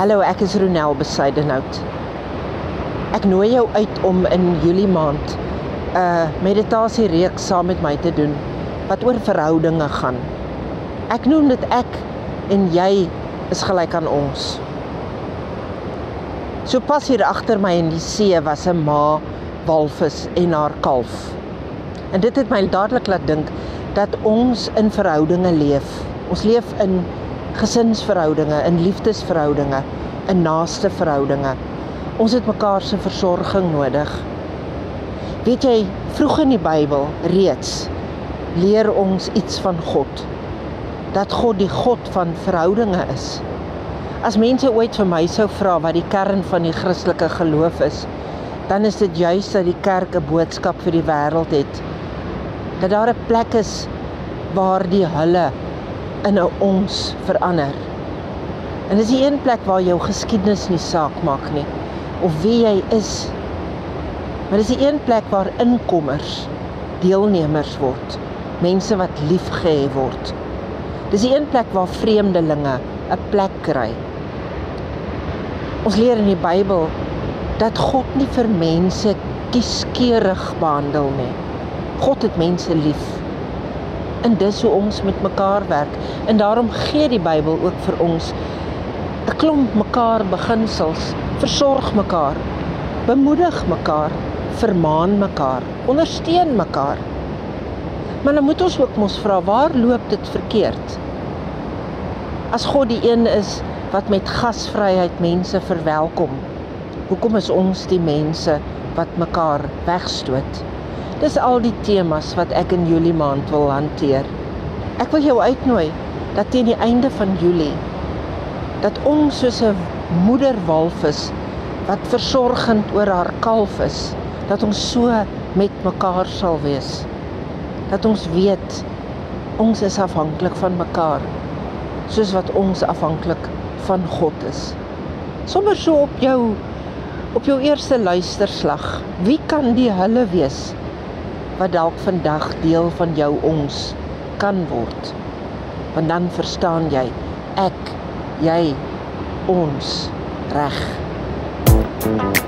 Hallo, ek is Roenel Bezuidenhout. Ek nooi jou uit om in Julie maand 'n meditasiereeks saam met my te doen wat oor verhoudinge gaan. Ek noem dit ek en jy is gelyk aan ons. So pas hier agter my in die see was 'n ma walvis en haar kalf. En dit het my dadelik laat dink dat ons in verhoudinge leef. Ons leef in gesinsverhoudinge, in liefdesverhoudinge, in naaste verhoudinge. Ons het mekaar se versorging nodig. Weet jy, vroeg in die Bybel reeds leer ons iets van God. Dat God die God van verhoudinge is. As mense ooit vir my sou vra wat die kern van die Christelike geloof is, dan is dit juis dat die kerk 'n boodskap vir die wêreld het. Dat daar 'n plek is waar die hulle in 'n ons verander. En dis die een plek waar jou geskiedenis nie saak maak nie, of wie jy is. Maar dis die een plek waar inkommers deelnemers word, mense wat liefgehê word. Dis die een plek waar vreemdelinge 'n plek kry. Ons leer in die Bybel dat God nie vir mense kieskeurig behandel nie. God het mense lief. En dis hoe ons met mekaar werk. En daarom gee die Bybel ook vir ons 'n klomp mekaar beginsels. Versorg mekaar, bemoedig mekaar, vermaan mekaar, ondersteun mekaar. Maar dan moet ons ook mos vra, waar loop dit verkeerd? As God die een is wat met gasvryheid mense verwelkom, hoekom is ons die mense wat mekaar wegstoot? Dis al die temas wat ek in Julie maand wil hanteer. Ek wil jou uitnooi dat teen die einde van Julie, dat ons soos 'n moederwalvis wat versorgend oor haar kalf is, dat ons so met mekaar sal wees. Dat ons weet, ons is afhanklik van mekaar, soos wat ons afhanklik van God is. Sommer so op jou eerste luisterslag, wie kan die hulle wees wat dalk vandag deel van jou ons kan word? Want dan verstaan jy, ek, jy, ons, reg.